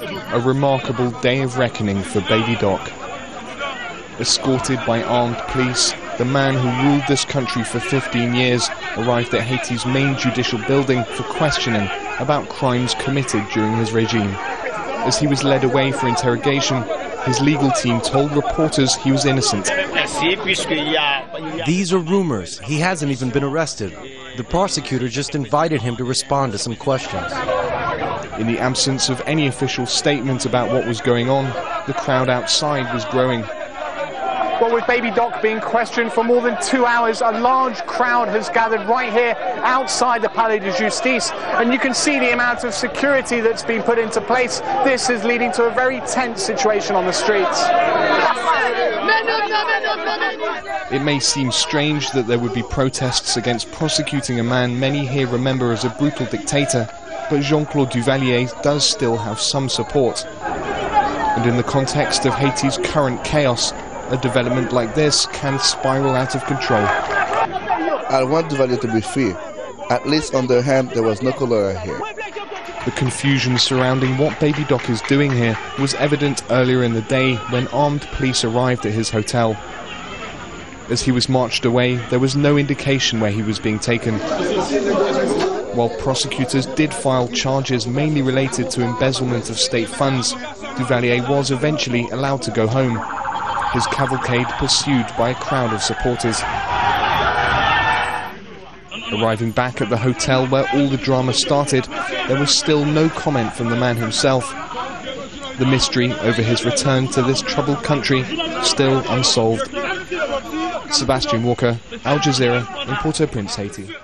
A remarkable day of reckoning for Baby Doc. Escorted by armed police, the man who ruled this country for 15 years arrived at Haiti's main judicial building for questioning about crimes committed during his regime. As he was led away for interrogation, his legal team told reporters he was innocent. These are rumors. He hasn't even been arrested. The prosecutor just invited him to respond to some questions. In the absence of any official statement about what was going on, the crowd outside was growing. Well, with Baby Doc being questioned for more than 2 hours, a large crowd has gathered right here outside the Palais de Justice, and you can see the amount of security that's been put into place. This is leading to a very tense situation on the streets. It may seem strange that there would be protests against prosecuting a man many here remember as a brutal dictator, but Jean-Claude Duvalier does still have some support. And in the context of Haiti's current chaos, a development like this can spiral out of control. I want Duvalier to be free. At least on their hand, there was no cholera here. The confusion surrounding what Baby Doc is doing here was evident earlier in the day when armed police arrived at his hotel. As he was marched away, there was no indication where he was being taken. While prosecutors did file charges mainly related to embezzlement of state funds, Duvalier was eventually allowed to go home, his cavalcade pursued by a crowd of supporters. Arriving back at the hotel where all the drama started, there was still no comment from the man himself. The mystery over his return to this troubled country still unsolved. Sebastian Walker, Al Jazeera, in Port-au-Prince, Haiti.